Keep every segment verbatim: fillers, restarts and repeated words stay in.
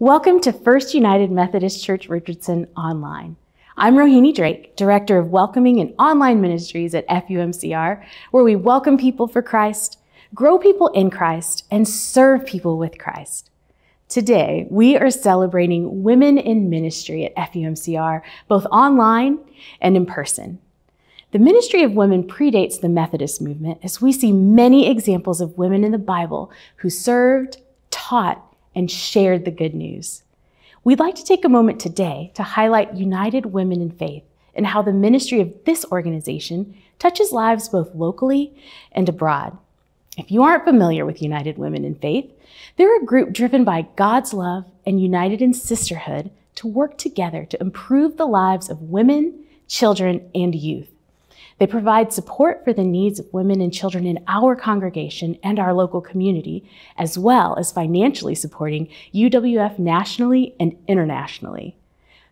Welcome to First United Methodist Church Richardson Online. I'm Rohini Drake, Director of Welcoming and Online Ministries at F U M C R, where we welcome people for Christ, grow people in Christ, and serve people with Christ. Today, we are celebrating Women in Ministry at F U M C R, both online and in person. The ministry of women predates the Methodist movement, as we see many examples of women in the Bible who served, taught, and shared the good news. We'd like to take a moment today to highlight United Women in Faith and how the ministry of this organization touches lives both locally and abroad. If you aren't familiar with United Women in Faith, they're a group driven by God's love and united in sisterhood to work together to improve the lives of women, children, and youth. They provide support for the needs of women and children in our congregation and our local community, as well as financially supporting U W F nationally and internationally.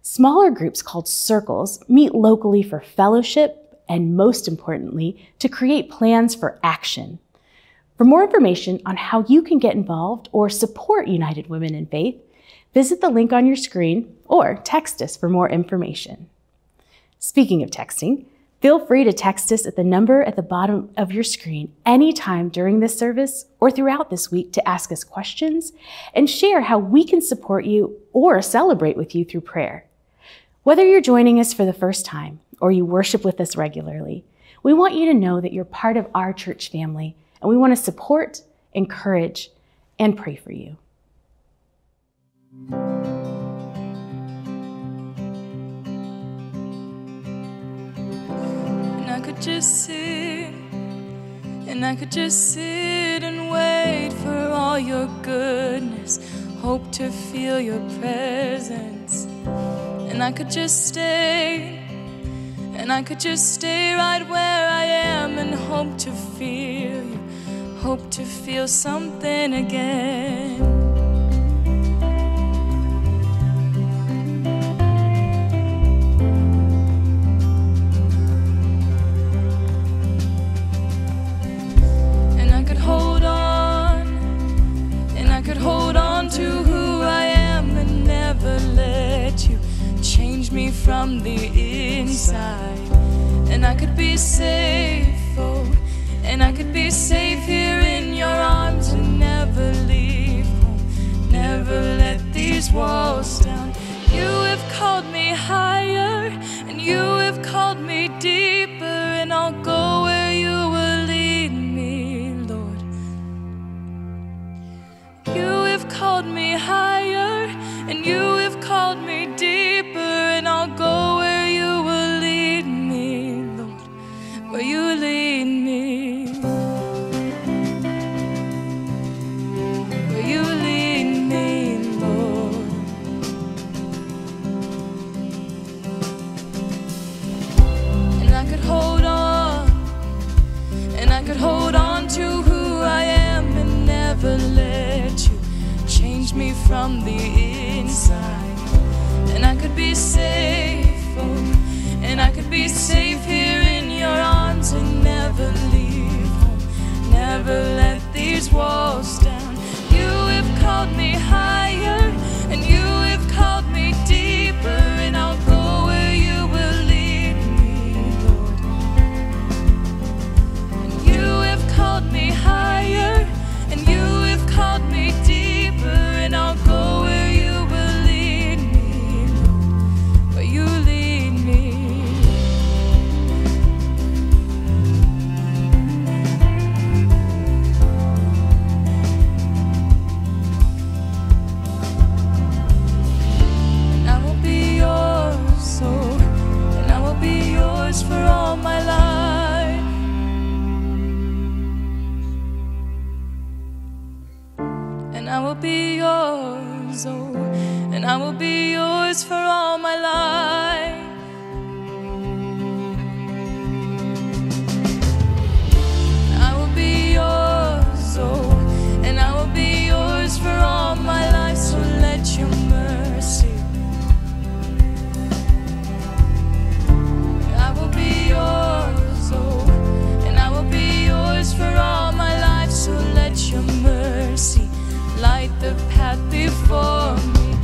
Smaller groups called circles meet locally for fellowship and, most importantly, to create plans for action. For more information on how you can get involved or support United Women in Faith, visit the link on your screen or text us for more information. Speaking of texting, feel free to text us at the number at the bottom of your screen anytime during this service or throughout this week to ask us questions and share how we can support you or celebrate with you through prayer. Whether you're joining us for the first time or you worship with us regularly, we want you to know that you're part of our church family, and we want to support, encourage, and pray for you. I could just sit, and I could just sit and wait for all your goodness, hope to feel your presence. And I could just stay, and I could just stay right where I am and hope to feel you, hope to feel something again. From the inside, and I could be safe, oh, and I could be safe here in your arms, and never leave home, never let these walls down. You have called me higher, and you have called me deeper, and I'll go where you will lead me, Lord. You have called me higher, and you have called me deeper, and I'll go where you will lead me, Lord, where you lead me, where you lead me, Lord. And I could hold on, and I could hold on to who I am and never let you change me from the inside. And I could be safe, oh, and I could be safe here in your arms, and never leave home, never let these walls down. You have called me higher, and you have called me deeper, and I'll go where you will lead me, Lord. And you have called me higher, and you have called me deeper, and I'll go where for all my life. And I will be yours, oh, and I will be yours for all my life. I will be yours, oh, and I will be yours for all my life. So let your mercy yours, oh, and I will be yours for all my life. So let your mercy light the path before me.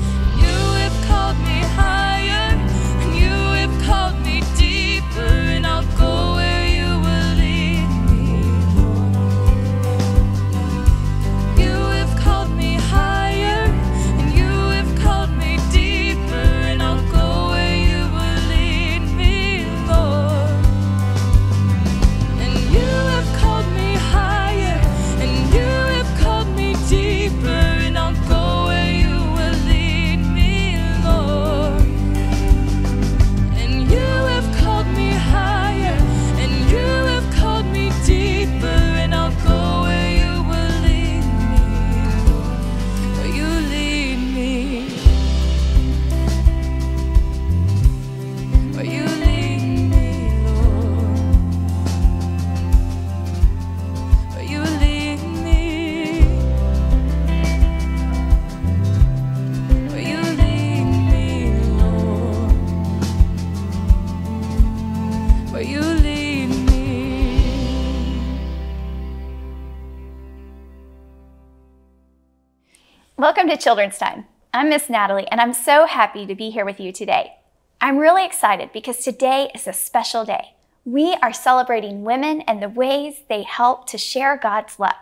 Welcome to Children's Time. I'm Miss Natalie, and I'm so happy to be here with you today. I'm really excited because today is a special day. We are celebrating women and the ways they help to share God's love.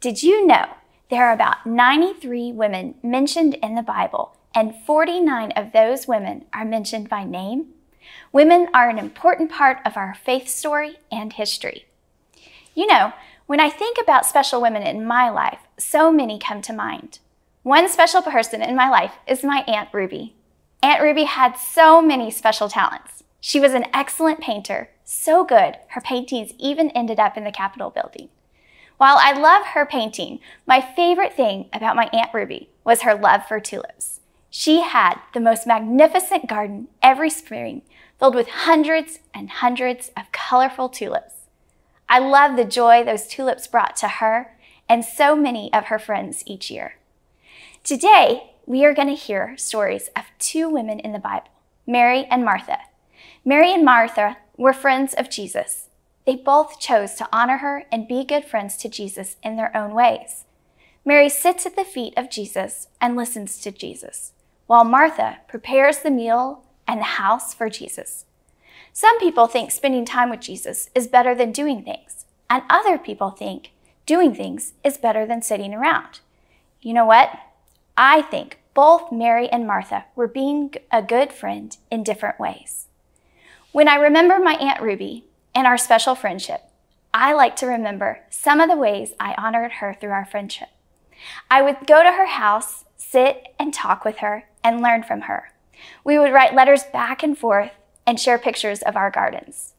Did you know there are about ninety-three women mentioned in the Bible, and forty-nine of those women are mentioned by name? Women are an important part of our faith story and history. You know, when I think about special women in my life, so many come to mind. One special person in my life is my Aunt Ruby. Aunt Ruby had so many special talents. She was an excellent painter, so good her paintings even ended up in the Capitol building. While I love her painting, my favorite thing about my Aunt Ruby was her love for tulips. She had the most magnificent garden every spring, filled with hundreds and hundreds of colorful tulips. I love the joy those tulips brought to her and so many of her friends each year. Today, we are going to hear stories of two women in the Bible, Mary and Martha. Mary and Martha were friends of Jesus. They both chose to honor her and be good friends to Jesus in their own ways. Mary sits at the feet of Jesus and listens to Jesus, while Martha prepares the meal and the house for Jesus. Some people think spending time with Jesus is better than doing things, and other people think doing things is better than sitting around. You know what? I think both Mary and Martha were being a good friend in different ways. When I remember my Aunt Ruby and our special friendship, I like to remember some of the ways I honored her through our friendship. I would go to her house, sit and talk with her, and learn from her. We would write letters back and forth and share pictures of our gardens.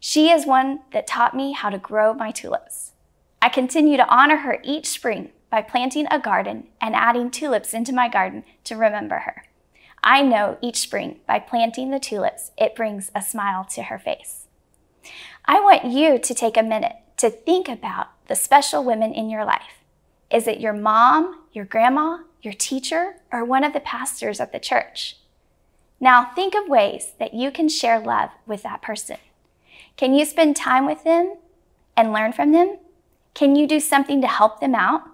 She is one that taught me how to grow my tulips. I continue to honor her each spring by planting a garden and adding tulips into my garden to remember her. I know each spring by planting the tulips, it brings a smile to her face. I want you to take a minute to think about the special women in your life. Is it your mom, your grandma, your teacher, or one of the pastors at the church? Now think of ways that you can share love with that person. Can you spend time with them and learn from them? Can you do something to help them out?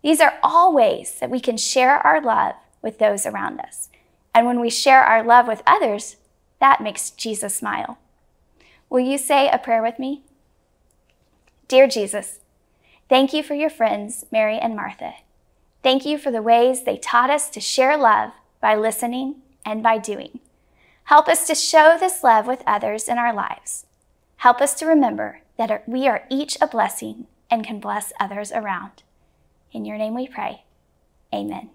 These are all ways that we can share our love with those around us. And when we share our love with others, that makes Jesus smile. Will you say a prayer with me? Dear Jesus, thank you for your friends, Mary and Martha. Thank you for the ways they taught us to share love by listening and by doing. Help us to show this love with others in our lives. Help us to remember that we are each a blessing and can bless others around. In your name we pray. Amen.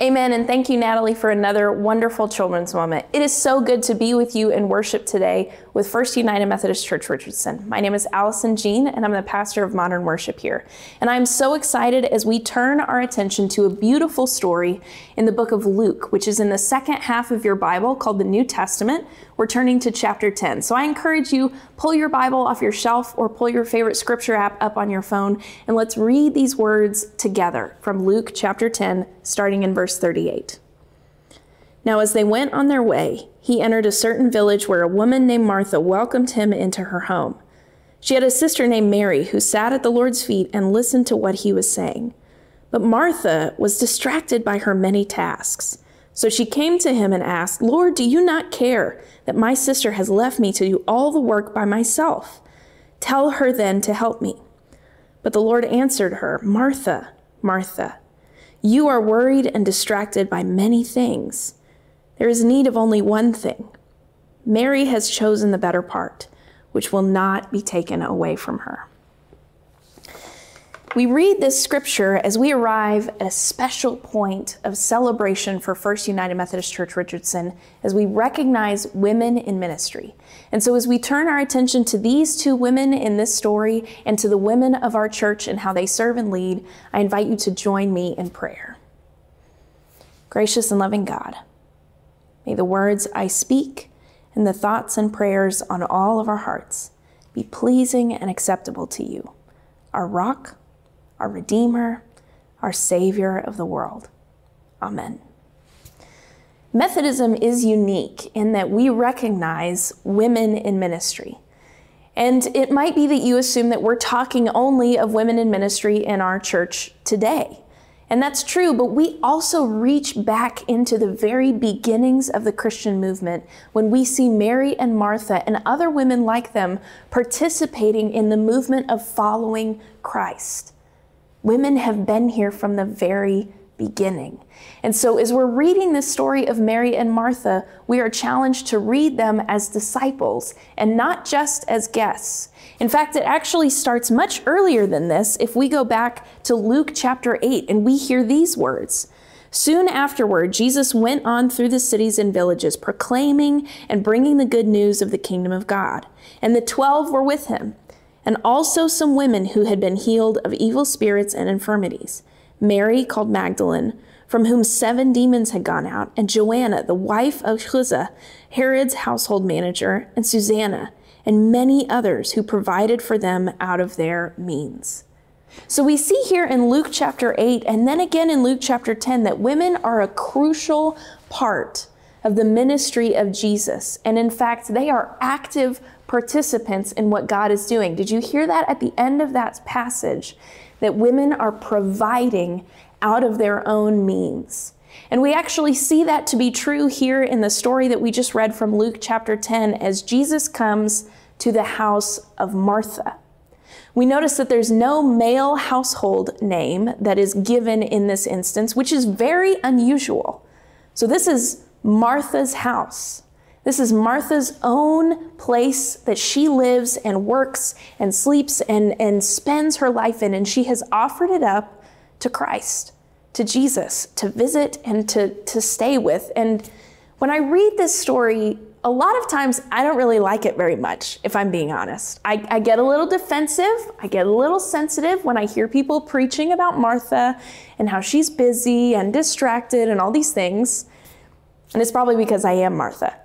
Amen, and thank you, Natalie, for another wonderful children's moment. It is so good to be with you and worship today with First United Methodist Church Richardson. My name is Allison Jean, and I'm the pastor of Modern Worship here. And I'm so excited as we turn our attention to a beautiful story in the book of Luke, which is in the second half of your Bible called the New Testament. We're turning to chapter ten. So I encourage you, pull your Bible off your shelf or pull your favorite scripture app up on your phone, and let's read these words together from Luke chapter ten, starting in verse verse thirty-eight. Now as they went on their way, he entered a certain village where a woman named Martha welcomed him into her home. She had a sister named Mary who sat at the Lord's feet and listened to what he was saying. But Martha was distracted by her many tasks. So she came to him and asked, "Lord, do you not care that my sister has left me to do all the work by myself? Tell her then to help me." But the Lord answered her, "Martha, Martha, you are worried and distracted by many things. There is need of only one thing. Mary has chosen the better part, which will not be taken away from her." We read this scripture as we arrive at a special point of celebration for First United Methodist Church Richardson as we recognize women in ministry. And so as we turn our attention to these two women in this story and to the women of our church and how they serve and lead, I invite you to join me in prayer. Gracious and loving God, may the words I speak and the thoughts and prayers on all of our hearts be pleasing and acceptable to you, our rock, our Redeemer, our Savior of the world. Amen. Methodism is unique in that we recognize women in ministry. And it might be that you assume that we're talking only of women in ministry in our church today. And that's true, but we also reach back into the very beginnings of the Christian movement when we see Mary and Martha and other women like them participating in the movement of following Christ. Women have been here from the very beginning. And so as we're reading this story of Mary and Martha, we are challenged to read them as disciples and not just as guests. In fact, it actually starts much earlier than this if we go back to Luke chapter eight and we hear these words. Soon afterward, Jesus went on through the cities and villages, proclaiming and bringing the good news of the kingdom of God. And the twelve were with him, and also some women who had been healed of evil spirits and infirmities. Mary, called Magdalene, from whom seven demons had gone out, and Joanna, the wife of Chuza, Herod's household manager, and Susanna, and many others who provided for them out of their means. So we see here in Luke chapter eight, and then again in Luke chapter ten, that women are a crucial part of the ministry of Jesus. And in fact, they are active participants in what God is doing. Did you hear that at the end of that passage? That women are providing out of their own means. And we actually see that to be true here in the story that we just read from Luke chapter ten as Jesus comes to the house of Martha. We notice that there's no male household name that is given in this instance, which is very unusual. So this is Martha's house. This is Martha's own place that she lives and works and sleeps and, and spends her life in, and she has offered it up to Christ, to Jesus, to visit and to, to stay with. And when I read this story, a lot of times I don't really like it very much, if I'm being honest. I, I get a little defensive, I get a little sensitive when I hear people preaching about Martha and how she's busy and distracted and all these things. And it's probably because I am Martha.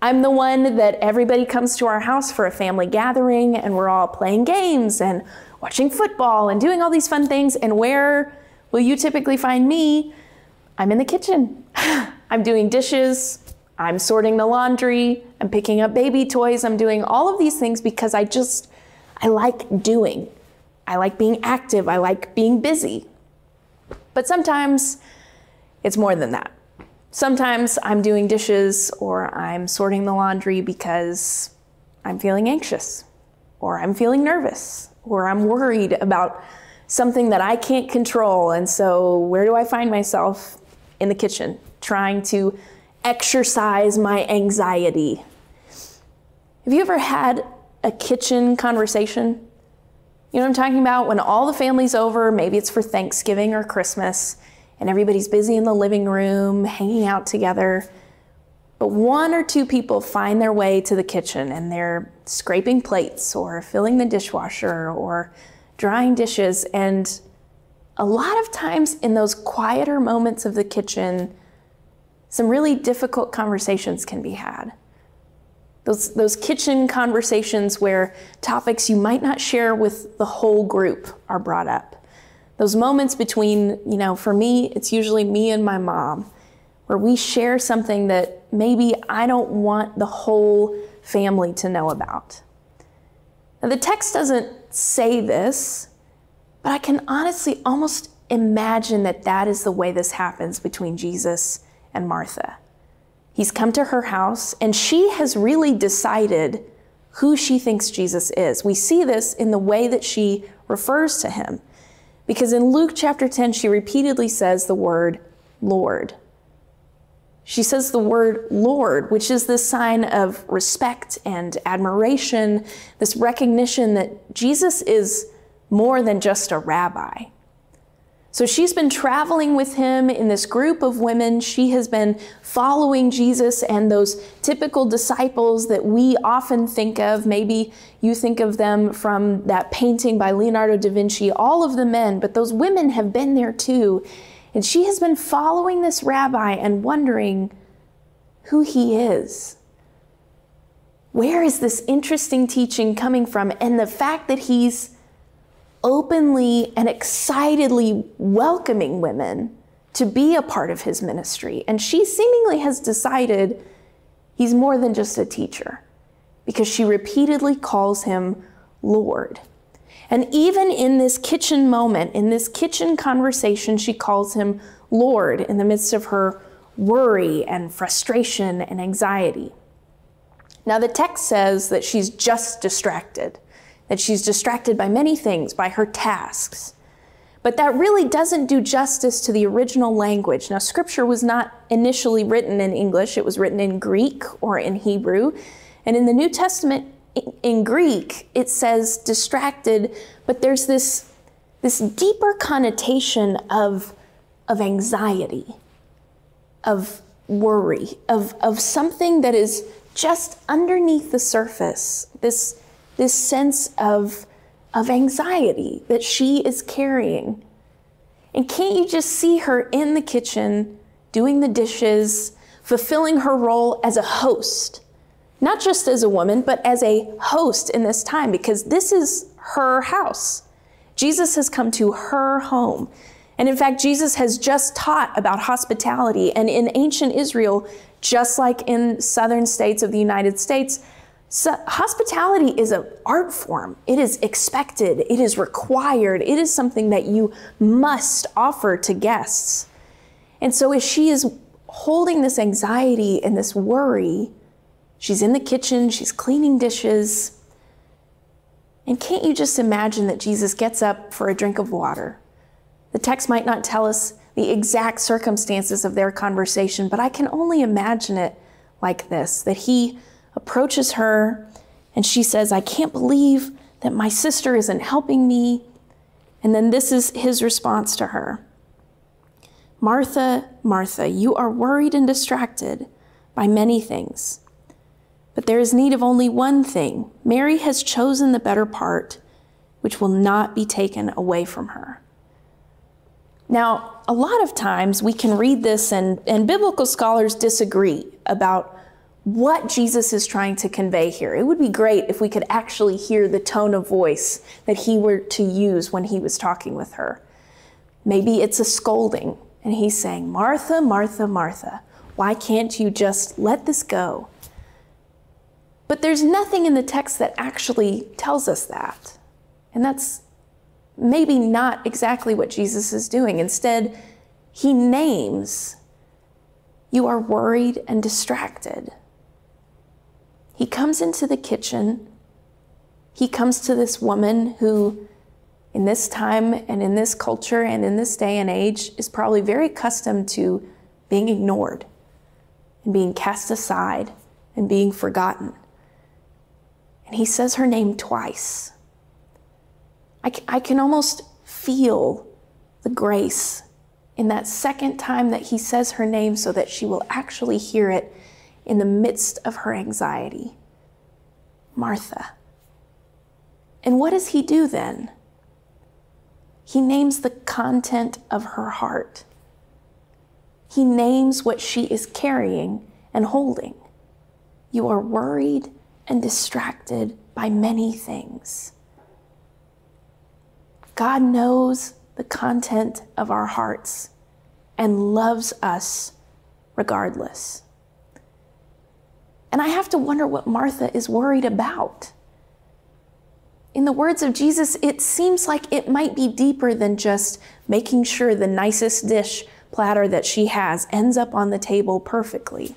I'm the one that everybody comes to our house for a family gathering and we're all playing games and watching football and doing all these fun things. And where will you typically find me? I'm in the kitchen. I'm doing dishes. I'm sorting the laundry. I'm picking up baby toys. I'm doing all of these things because I just, I like doing. I like being active. I like being busy. But sometimes it's more than that. Sometimes I'm doing dishes or I'm sorting the laundry because I'm feeling anxious or I'm feeling nervous or I'm worried about something that I can't control. And so where do I find myself? In the kitchen, trying to exercise my anxiety. Have you ever had a kitchen conversation? You know what I'm talking about? When all the family's over, maybe it's for Thanksgiving or Christmas, and everybody's busy in the living room, hanging out together. But one or two people find their way to the kitchen and they're scraping plates or filling the dishwasher or drying dishes. And a lot of times in those quieter moments of the kitchen, some really difficult conversations can be had. Those, those kitchen conversations where topics you might not share with the whole group are brought up. Those moments between, you know, for me, it's usually me and my mom, where we share something that maybe I don't want the whole family to know about. Now, the text doesn't say this, but I can honestly almost imagine that that is the way this happens between Jesus and Martha. He's come to her house, and she has really decided who she thinks Jesus is. We see this in the way that she refers to him. Because in Luke chapter ten, she repeatedly says the word Lord. She says the word Lord, which is this sign of respect and admiration, this recognition that Jesus is more than just a rabbi. So she's been traveling with him in this group of women. She has been following Jesus and those typical disciples that we often think of. Maybe you think of them from that painting by Leonardo da Vinci, all of the men, but those women have been there too. And she has been following this rabbi and wondering who he is. Where is this interesting teaching coming from? And the fact that he's openly and excitedly welcoming women to be a part of his ministry. And she seemingly has decided he's more than just a teacher because she repeatedly calls him Lord. And even in this kitchen moment, in this kitchen conversation, she calls him Lord in the midst of her worry and frustration and anxiety. Now the text says that she's just distracted, that she's distracted by many things, by her tasks. But that really doesn't do justice to the original language. Now, scripture was not initially written in English. It was written in Greek or in Hebrew. And in the New Testament, in Greek, it says distracted, but there's this, this deeper connotation of, of anxiety, of worry, of, of something that is just underneath the surface, this, this sense of of anxiety that she is carrying. And can't you just see her in the kitchen, doing the dishes, fulfilling her role as a host, not just as a woman, but as a host in this time, because this is her house. Jesus has come to her home. And in fact, Jesus has just taught about hospitality. And in ancient Israel, just like in southern states of the United States, so hospitality is an art form. It is expected, it is required, it is something that you must offer to guests. And so as she is holding this anxiety and this worry, she's in the kitchen, she's cleaning dishes. And can't you just imagine that Jesus gets up for a drink of water? The text might not tell us the exact circumstances of their conversation, but I can only imagine it like this, that he approaches her and she says, I can't believe that my sister isn't helping me. And then this is his response to her. Martha, Martha, you are worried and distracted by many things, but there is need of only one thing. Mary has chosen the better part, which will not be taken away from her. Now, a lot of times we can read this and, and biblical scholars disagree about what Jesus is trying to convey here. It would be great if we could actually hear the tone of voice that he were to use when he was talking with her. Maybe it's a scolding, and he's saying, Martha, Martha, Martha, why can't you just let this go? But there's nothing in the text that actually tells us that. And that's maybe not exactly what Jesus is doing. Instead, he names, you are worried and distracted. He comes into the kitchen. He comes to this woman who, in this time and in this culture and in this day and age, is probably very accustomed to being ignored and being cast aside and being forgotten. And he says her name twice. I, I can almost feel the grace in that second time that he says her name so that she will actually hear it in the midst of her anxiety. Martha. And what does he do then? He names the content of her heart. He names what she is carrying and holding. You are worried and distracted by many things. God knows the content of our hearts and loves us regardless. And I have to wonder what Martha is worried about. In the words of Jesus, it seems like it might be deeper than just making sure the nicest dish platter that she has ends up on the table perfectly.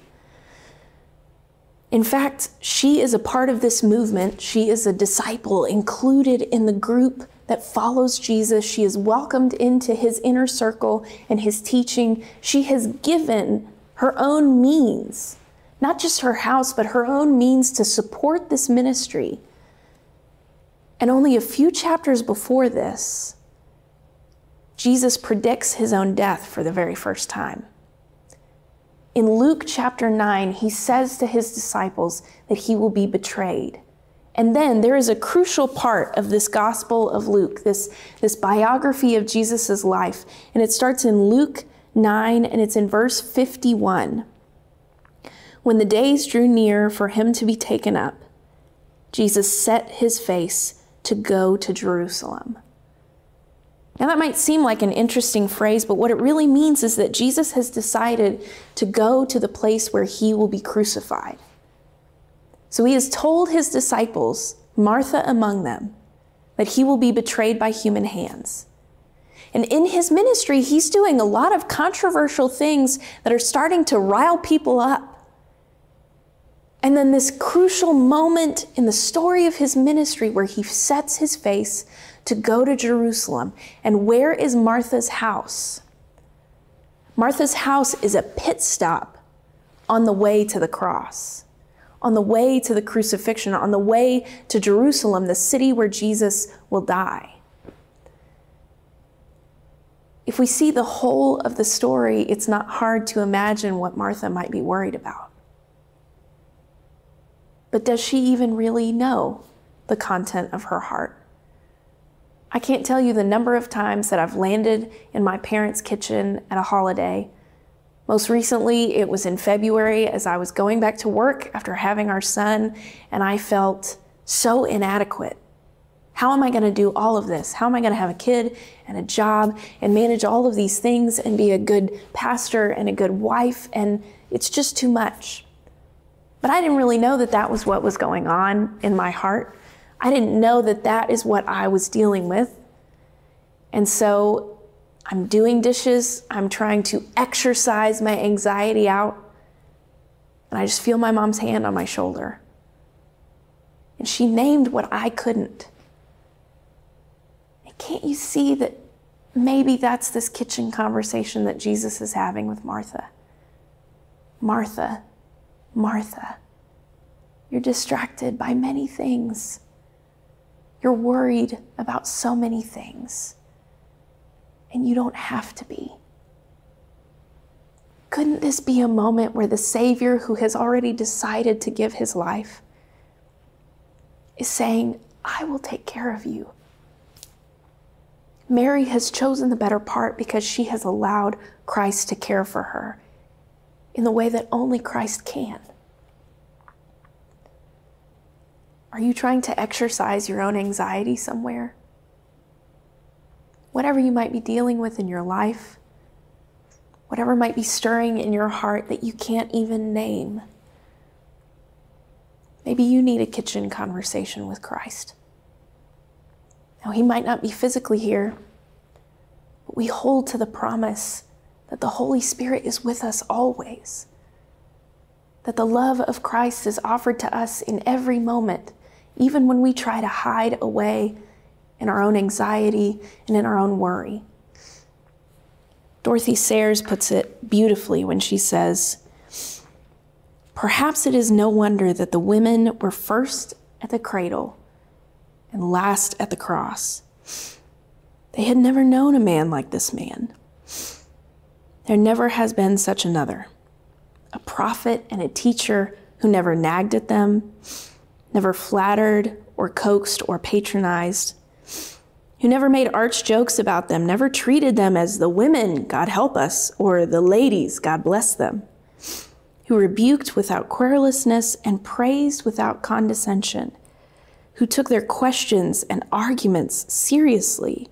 In fact, she is a part of this movement. She is a disciple included in the group that follows Jesus. She is welcomed into his inner circle and his teaching. She has given her own means, not just her house, but her own means to support this ministry. And only a few chapters before this, Jesus predicts his own death for the very first time. In Luke chapter nine, he says to his disciples that he will be betrayed. And then there is a crucial part of this Gospel of Luke, this, this biography of Jesus's life. And it starts in Luke nine, and it's in verse fifty-one. When the days drew near for him to be taken up, Jesus set his face to go to Jerusalem. Now that might seem like an interesting phrase, but what it really means is that Jesus has decided to go to the place where he will be crucified. So he has told his disciples, Martha among them, that he will be betrayed by human hands. And in his ministry, he's doing a lot of controversial things that are starting to rile people up. And then this crucial moment in the story of his ministry where he sets his face to go to Jerusalem. And where is Martha's house? Martha's house is a pit stop on the way to the cross, on the way to the crucifixion, on the way to Jerusalem, the city where Jesus will die. If we see the whole of the story, it's not hard to imagine what Martha might be worried about. But does she even really know the content of her heart? I can't tell you the number of times that I've landed in my parents' kitchen at a holiday. Most recently, it was in February as I was going back to work after having our son, and I felt so inadequate. How am I going to do all of this? How am I going to have a kid and a job and manage all of these things and be a good pastor and a good wife? And it's just too much. But I didn't really know that that was what was going on in my heart. I didn't know that that is what I was dealing with. And so I'm doing dishes. I'm trying to exercise my anxiety out. And I just feel my mom's hand on my shoulder. And she named what I couldn't. And can't you see that maybe that's this kitchen conversation that Jesus is having with Martha? Martha, Martha, you're distracted by many things. You're worried about so many things. And you don't have to be. Couldn't this be a moment where the Savior, who has already decided to give his life, is saying, I will take care of you? Mary has chosen the better part because she has allowed Christ to care for her in the way that only Christ can. Are you trying to exercise your own anxiety somewhere? Whatever you might be dealing with in your life, whatever might be stirring in your heart that you can't even name. Maybe you need a kitchen conversation with Christ. Now, he might not be physically here, but we hold to the promise that the Holy Spirit is with us always, that the love of Christ is offered to us in every moment, even when we try to hide away in our own anxiety and in our own worry. Dorothy Sayers puts it beautifully when she says, perhaps it is no wonder that the women were first at the cradle and last at the cross. They had never known a man like this man. There never has been such another, a prophet and a teacher who never nagged at them, never flattered or coaxed or patronized, who never made arch jokes about them, never treated them as the women, God help us, or the ladies, God bless them, who rebuked without querulousness and praised without condescension, who took their questions and arguments seriously,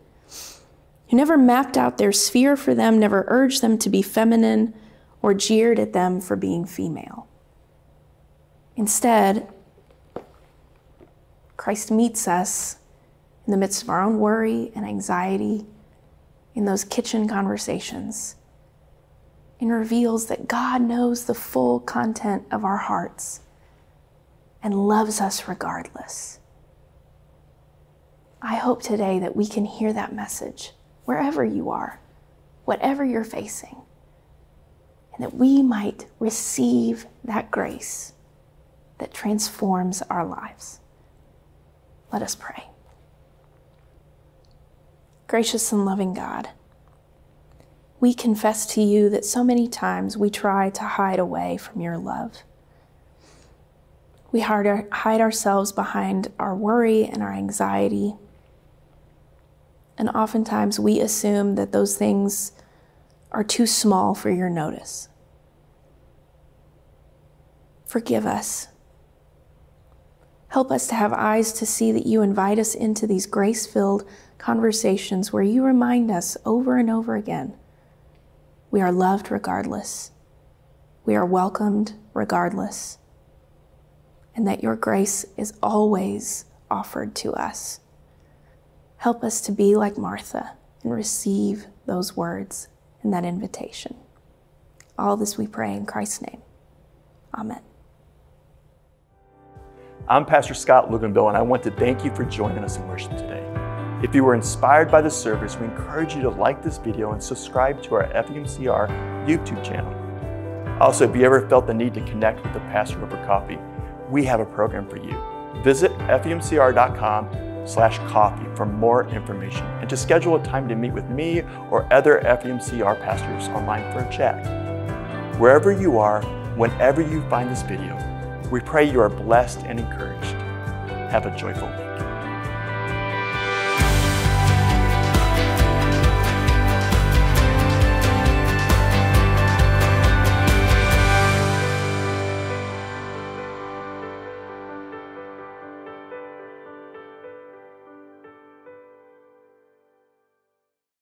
who never mapped out their sphere for them, never urged them to be feminine, or jeered at them for being female. Instead, Christ meets us in the midst of our own worry and anxiety, in those kitchen conversations, and reveals that God knows the full content of our hearts and loves us regardless. I hope today that we can hear that message wherever you are, whatever you're facing, that we might receive that grace that transforms our lives. Let us pray. Gracious and loving God, we confess to you that so many times we try to hide away from your love. We hide, our, hide ourselves behind our worry and our anxiety. And oftentimes we assume that those things are too small for your notice. Forgive us. Help us to have eyes to see that you invite us into these grace-filled conversations where you remind us over and over again, we are loved regardless, we are welcomed regardless, and that your grace is always offered to us. Help us to be like Martha and receive those words and that invitation. All this we pray in Christ's name. Amen. I'm Pastor Scott Loganbill, and I want to thank you for joining us in worship today. If you were inspired by the service, we encourage you to like this video and subscribe to our F U M C R YouTube channel. Also, if you ever felt the need to connect with the pastor over coffee, we have a program for you. Visit F U M C R dot com slash coffee for more information and to schedule a time to meet with me or other F U M C R pastors online for a chat. Wherever you are, whenever you find this video, we pray you are blessed and encouraged. Have a joyful week.